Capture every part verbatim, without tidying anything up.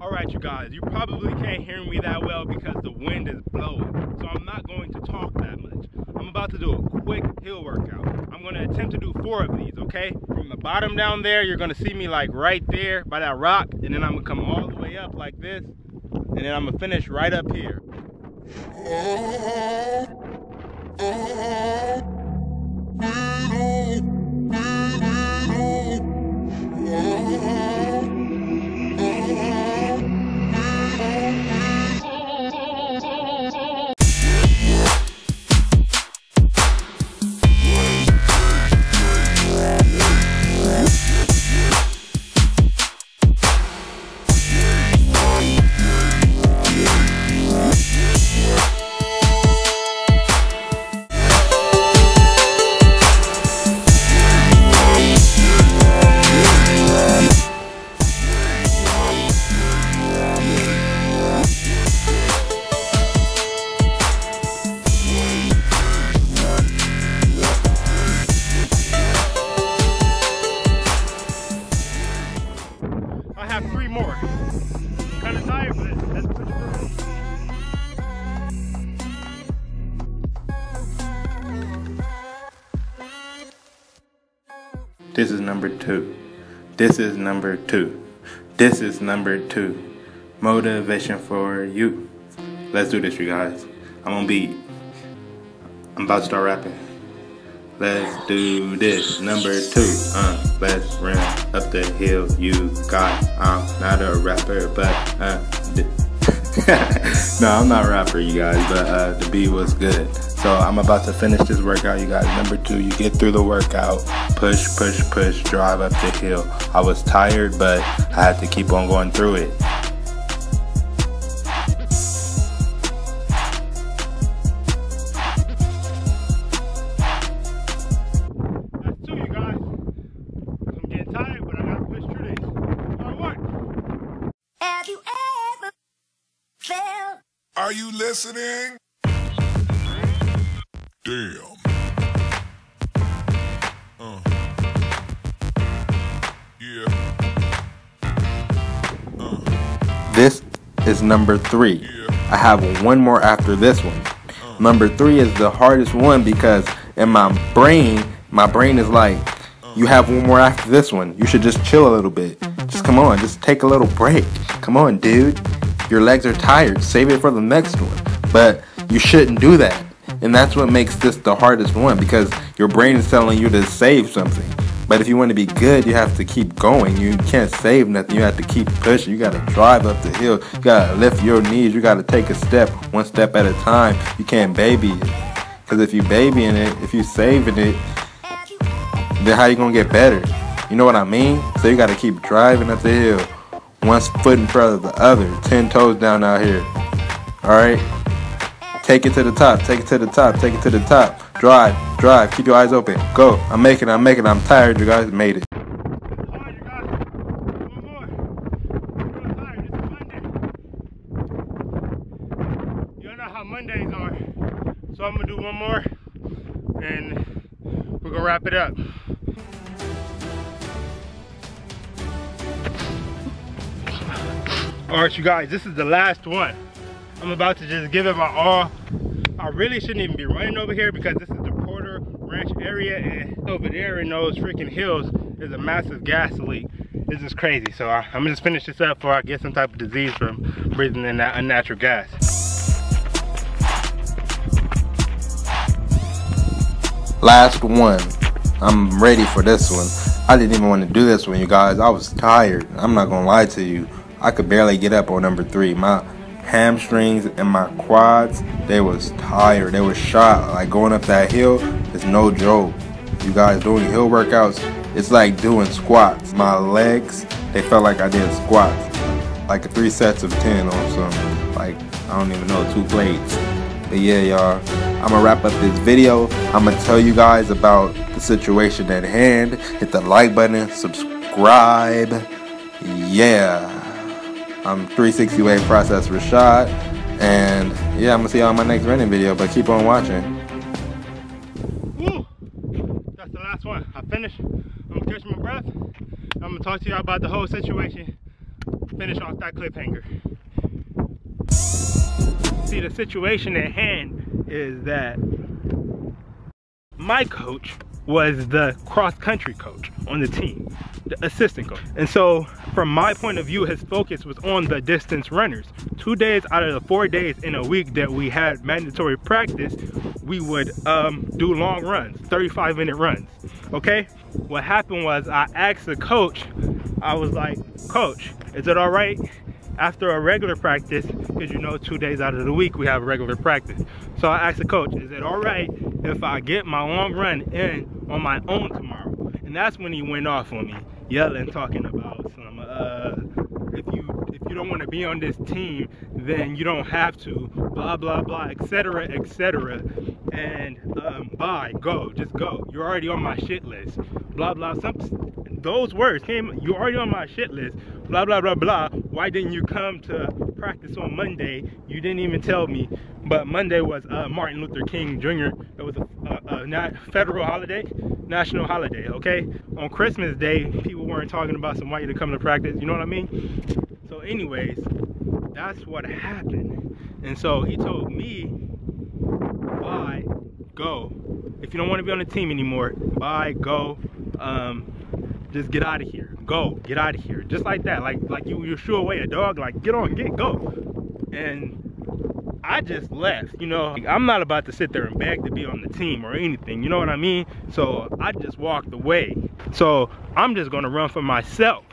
All right, you guys, you probably can't hear me that well because the wind is blowing, so I'm not going to talk that much. I'm about to do a quick hill workout. I'm going to attempt to do four of these, okay? From the bottom down there, you're going to see me like right there by that rock, and then I'm going to come all the way up like this, and then I'm going to finish right up here. This is number two. This is number two. This is number two. Motivation for you. Let's do this, you guys. I'm on beat. I'm about to start rapping. Let's do this. Number two. Uh, let's run up the hill. You got. I'm not a rapper, but uh. no, I'm not a rapper, you guys. But uh, the beat was good. So I'm about to finish this workout, you guys. Number two, you get through the workout, push, push, push, drive up the hill. I was tired, but I had to keep on going through it. That's two, you guys. I'm getting tired, but I gotta push through this. All right. Have you ever felt? Are you listening? Damn. Uh. Yeah. Uh. This is number three. Yeah. I have one more after this one. Uh. Number three is the hardest one because in my brain, my brain is like, uh. you have one more after this one. You should just chill a little bit. Just come on, just take a little break. Come on, dude. Your legs are tired. Save it for the next one. But you shouldn't do that. And that's what makes this the hardest one, because your brain is telling you to save something. But if you want to be good, you have to keep going. You can't save nothing. You have to keep pushing. You got to drive up the hill. You got to lift your knees. You got to take a step, one step at a time. You can't baby it. Because if you babying it, if you saving it, then how you going to get better? You know what I mean? So you got to keep driving up the hill. One foot in front of the other. Ten toes down out here. All right? Take it to the top, take it to the top, take it to the top. Drive, drive, keep your eyes open. Go, I'm making it, I'm making it, I'm tired, you guys made it. You know how Mondays are. So I'm gonna do one more and we're gonna wrap it up. All right, you guys, this is the last one. I'm about to just give it my all. I really shouldn't even be running over here because this is the Porter Ranch area, and over there in those freaking hills is a massive gas leak. This is crazy. So I, I'm gonna just finish this up before I get some type of disease from breathing in that unnatural gas. Last one. I'm ready for this one. I didn't even want to do this one, you guys. I was tired. I'm not gonna lie to you. I could barely get up on number three. My hamstrings and my quads, they was tired, they was shot. Like going up that hill is no joke, you guys. Doing hill workouts, it's like doing squats. My legs, they felt like I did squats, like three sets of ten on some, like, I don't even know, two plates. But yeah, y'all, I'm gonna wrap up this video. I'm gonna tell you guys about the situation at hand. Hit the like button, subscribe. Yeah, I'm three sixty Wave Process Rashad, and yeah, I'm gonna see y'all in my next running video, but keep on watching. Woo! That's the last one. I finished. I'm gonna catch my breath. I'm gonna talk to y'all about the whole situation. finish off that cliffhanger. See, the situation at hand is that my coach was the cross-country coach on the team, the assistant coach. And so from my point of view, his focus was on the distance runners. Two days out of the four days in a week that we had mandatory practice, we would um, do long runs, thirty-five minute runs, okay? What happened was I asked the coach, I was like, "Coach, is it all right after a regular practice?" Because you know, two days out of the week we have regular practice. So I asked the coach, "Is it all right if I get my long run in on my own tomorrow?" And that's when he went off on me, yelling, talking about some, uh, if you if you don't want to be on this team, then you don't have to, blah, blah, blah, et cetera, et cetera. And um, bye, go, just go. You're already on my shit list, blah, blah. Some, those words came, "You're already on my shit list, blah, blah, blah, blah. Why didn't you come to practice on Monday? You didn't even tell me." But Monday was uh, Martin Luther King Junior It was a, a, a not federal holiday, national holiday, okay? On Christmas Day, people weren't talking about some white to come to practice, you know what I mean? So anyways, that's what happened. And so he told me, "Bye, go. If you don't want to be on the team anymore, bye, go. Um, Just get out of here. Go. Get out of here." Just like that. Like like you, you shoo away a dog. Like, get on, get, go. And I just left. You know, I'm not about to sit there and beg to be on the team or anything. You know what I mean? So I just walked away. So I'm just going to run for myself.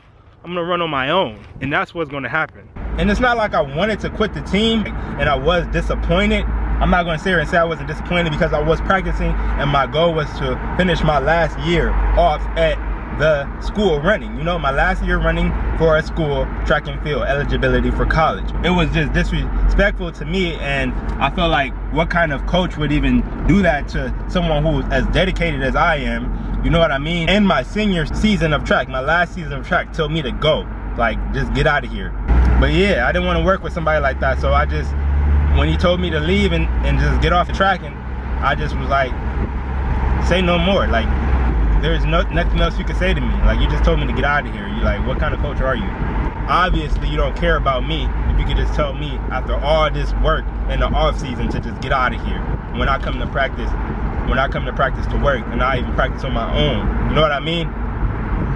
I'm going to run on my own. And that's what's going to happen. And it's not like I wanted to quit the team and I was disappointed. I'm not going to sit here and say I wasn't disappointed because I was practicing and my goal was to finish my last year off at the school running, you know, my last year running for a school track and field eligibility for college. It was just disrespectful to me, and I felt like what kind of coach would even do that to someone who's as dedicated as I am, you know what I mean? And my senior season of track, my last season of track, told me to go, like, just get out of here. But yeah, I didn't want to work with somebody like that, so I just, when he told me to leave and, and just get off the track, and I just was like, say no more, like, there's no, nothing else you can say to me. Like, you just told me to get out of here. You're like, what kind of coach are you? Obviously, you don't care about me if you could just tell me after all this work in the off season to just get out of here. When I come to practice, when I come to practice to work, and I even practice on my own. You know what I mean?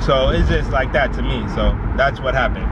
So it's just like that to me. So that's what happened.